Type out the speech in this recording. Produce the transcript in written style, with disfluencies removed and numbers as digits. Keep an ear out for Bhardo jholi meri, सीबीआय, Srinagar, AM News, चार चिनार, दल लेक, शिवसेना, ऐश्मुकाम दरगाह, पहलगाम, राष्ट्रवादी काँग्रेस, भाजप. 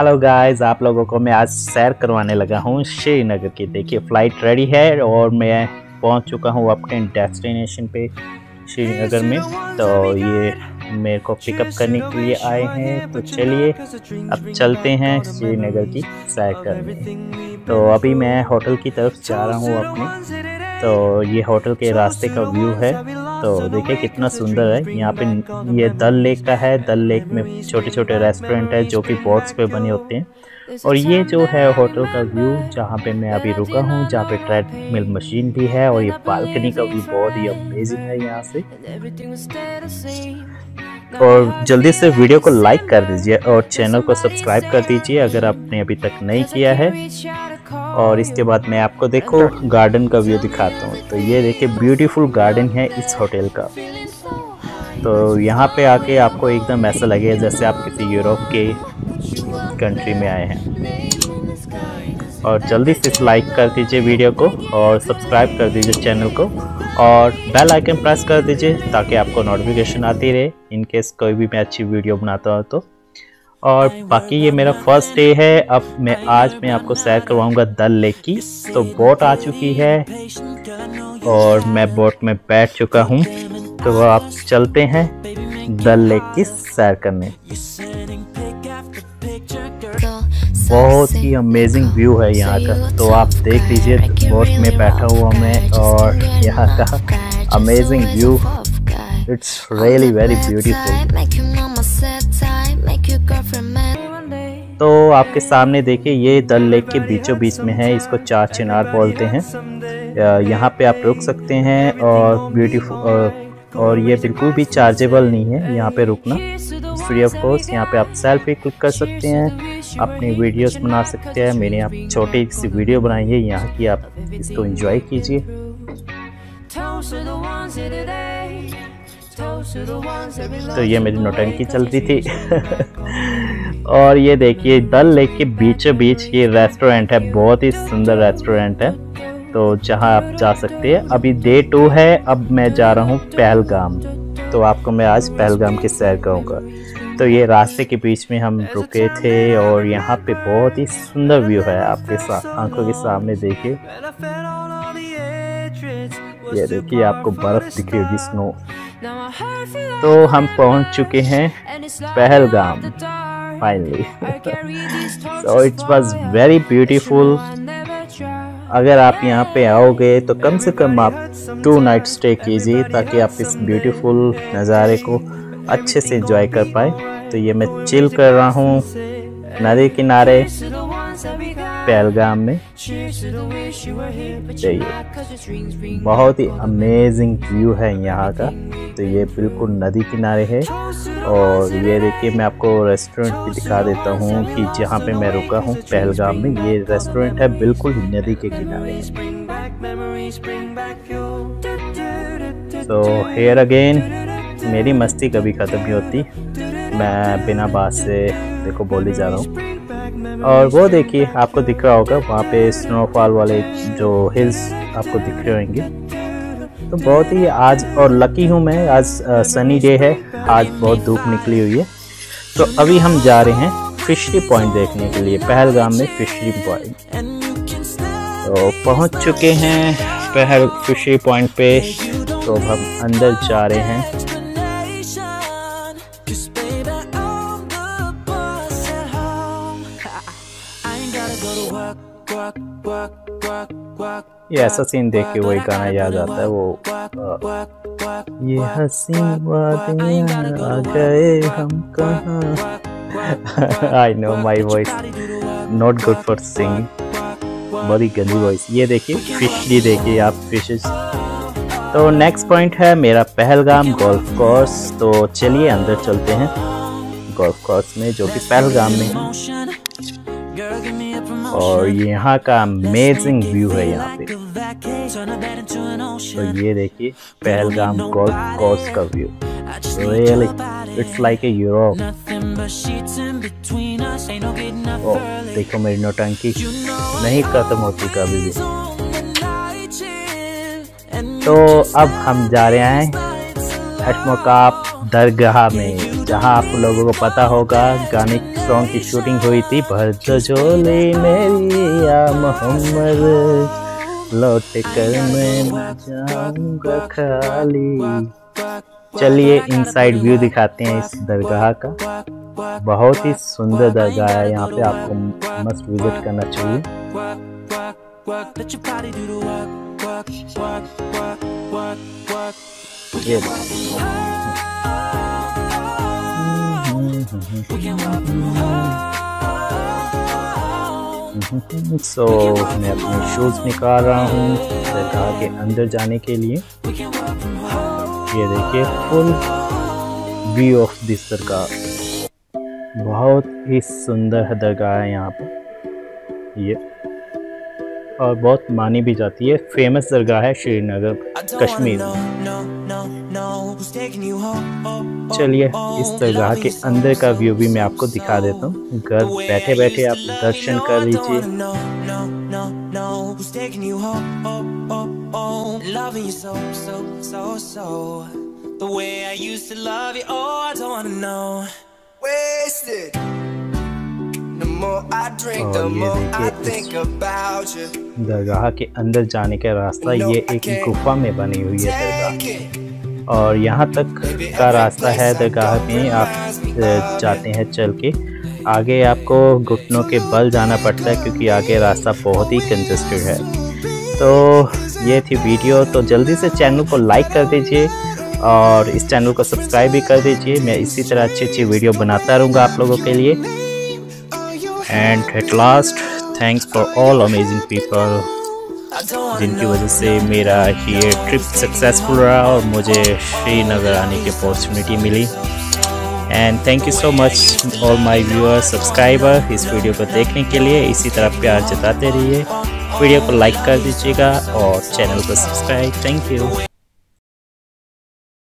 Hello guys, आप लोगों को मैं आज सैर करवाने लगा हूँ श्रीनगर की। देखिए फ्लाइट रेडी है और मैं पहुँच चुका हूँ अपने डेस्टिनेशन पे श्रीनगर में। तो ये मेरे को पिकअप करने के लिए आए हैं, तो चलिए अब चलते हैं श्रीनगर की सैर करने। तो अभी मैं होटल की तरफ जा रहा हूँ अपने। तो ये होटल के रास्ते का व्यू है, तो देखिए कितना सुंदर है। यहाँ पे ये दल लेक का है। दल लेक में छोटे छोटे रेस्टोरेंट है जो कि बोट्स पे बने होते हैं। और ये जो है होटल का व्यू जहाँ पे मैं अभी रुका हूँ, जहाँ पे ट्रेडमिल मशीन भी है और ये बालकनी का व्यू बहुत ही अमेजिंग है यहाँ से। और जल्दी से वीडियो को लाइक कर दीजिए और चैनल को सब्सक्राइब कर दीजिए अगर आपने अभी तक नहीं किया है। और इसके बाद मैं आपको देखो गार्डन का व्यू दिखाता हूँ। तो ये देखिए ब्यूटीफुल गार्डन है इस होटल का। तो यहाँ पे आके आपको एकदम ऐसा लगे जैसे आप किसी यूरोप के कंट्री में आए हैं। और जल्दी से लाइक कर दीजिए वीडियो को और सब्सक्राइब कर दीजिए चैनल को और बेल आइकन प्रेस कर दीजिए ताकि आपको नोटिफिकेशन आती रहे इनकेस कोई भी मैं अच्छी वीडियो बनाता हूँ तो। और बाकी ये मेरा फर्स्ट डे है। अब आज मैं आपको सैर करवाऊंगा दल लेक की। तो बोट आ चुकी है और मैं बोट में बैठ चुका हूँ। तो आप चलते हैं दल लेक की सैर करने। बहुत ही अमेजिंग व्यू है यहाँ का, तो आप देख लीजिए। बोट में बैठा हुआ मैं और यहाँ का amazing view, it's really very beautiful. तो आपके सामने देखिए ये दल लेक के बीचों बीच में है। इसको चार चिनार बोलते हैं। यहाँ पे आप रुक सकते हैं और ब्यूटीफुल, और ये बिल्कुल भी चार्जेबल नहीं है यहाँ पे रुकना, फ्री ऑफ कॉस्ट। यहाँ पे आप सेल्फी क्लिक कर सकते हैं, अपनी वीडियोस बना सकते हैं। मैंने आप छोटी सी वीडियो बनाई है यहाँ की, आप इसको एंजॉय कीजिए। तो ये मेरी नौटंकी चल रही थी। और ये देखिए दल लेक के बीचों बीच ये रेस्टोरेंट है, बहुत ही सुंदर रेस्टोरेंट है, तो जहाँ आप जा सकते हैं। अभी डे 2 है। अब मैं जा रहा हूँ पहलगाम। तो आपको मैं आज पहलगाम की सैर करूँगा। तो ये रास्ते के बीच में हम रुके थे और यहाँ पे बहुत ही सुंदर व्यू है आपके आंखों के सामने। देखिए, ये देखिए आपको बर्फ दिख रही होगी, स्नो। तो हम पहुँच चुके हैं पहलगाम finally. So it was very beautiful. अगर आप यहाँ पे आओगे तो कम से कम आप 2 नाइट स्टे कीजिए ताकि आप इस ब्यूटीफुल नज़ारे को अच्छे से एंजॉय कर पाए। तो ये मैं चिल कर रहा हूँ नदी किनारे पहलगाम में। देखिए बहुत ही अमेजिंग व्यू है यहाँ का। तो ये बिल्कुल नदी किनारे है। और ये देखिए मैं आपको रेस्टोरेंट भी दिखा देता हूँ कि जहाँ पे मैं रुका हूँ पहलगाम में। ये रेस्टोरेंट है बिल्कुल नदी के किनारे। तो हेयर अगेन, मेरी मस्ती कभी ख़त्म नहीं होती। मैं बिना बात से देखो बोली जा रहा हूँ। और वो देखिए आपको दिख रहा होगा वहाँ पे स्नोफॉल वाले जो हिल्स आपको दिख रहे होंगे। तो बहुत ही आज, और लकी हूँ मैं, आज सनी डे है। आज बहुत धूप निकली हुई है। तो अभी हम जा रहे हैं फिशरी पॉइंट देखने के लिए पहलगाम में। फिशरी पॉइंट, तो पहुँच चुके हैं फिशरी पॉइंट पे। तो हम अंदर जा रहे हैं। ये ऐसा सीन देख के वही गाना याद आता है, वो ये हंसी वादियां आ गए हम कहां। I know my voice not good for singing, बड़ी गंदी वॉइस। ये देखिए फिशली, देखिए आप फिशेस। तो नेक्स्ट पॉइंट है मेरा पहलगाम गोल्फ कोर्स। तो चलिए अंदर चलते हैं गोल्फ कोर्स में जो कि पहलगाम में है। और यहाँ का अमेजिंग व्यू है यहाँ पे। तो ये देखिए पहलगाम गोल्फ कोर्स का view, really it's like a Europe. देखो मेरी नौटंकी नहीं खत्म होती कभी भी। तो अब हम जा रहे हैं ऐश्मुकाम दरगाह में। जहाँ आप लोगों को पता होगा गाने सॉन्ग की शूटिंग हुई थी। भर्दो झोली मेरी या मोहम्मद, लौट कर मैं जाऊंगा खाली। चलिए इनसाइड व्यू दिखाते हैं इस दरगाह का। बहुत ही सुंदर दरगाह है, यहाँ पे आपको मस्त विजिट करना चाहिए। सो मैं अपने शूज निकाल रहा हूँ दरगाह के अंदर जाने के लिए। ये देखिए full view of this dargah, बहुत ही सुंदर दरगाह है यहाँ पर ये, और बहुत मानी भी जाती है। फेमस दरगाह है श्रीनगर कश्मीर। चलिए इस दरगाह के अंदर का व्यू भी मैं आपको दिखा देता हूँ। घर बैठे बैठे आप दर्शन कर लीजिए। दरगाह के अंदर जाने का रास्ता, ये एक गुफा में बनी हुई है दरगाह, और यहाँ तक का रास्ता है दरगाह में। आप जाते हैं चल के, आगे आपको घुटनों के बल जाना पड़ता है क्योंकि आगे रास्ता बहुत ही कंजस्टेड है। तो ये थी वीडियो, तो जल्दी से चैनल को लाइक कर दीजिए और इस चैनल को सब्सक्राइब भी कर दीजिए। मैं इसी तरह अच्छी अच्छी वीडियो बनाता रहूँगा आप लोगों के लिए। And at last, thanks for all amazing people जिनकी वजह से मेरा ये ट्रिप सक्सेसफुल रहा और मुझे श्रीनगर आने की अपॉर्चुनिटी मिली। And thank you so much all my viewer subscriber इस वीडियो को देखने के लिए। इसी तरह प्यार जताते रहिए, वीडियो को लाइक कर दीजिएगा और चैनल को सब्सक्राइब। Thank you.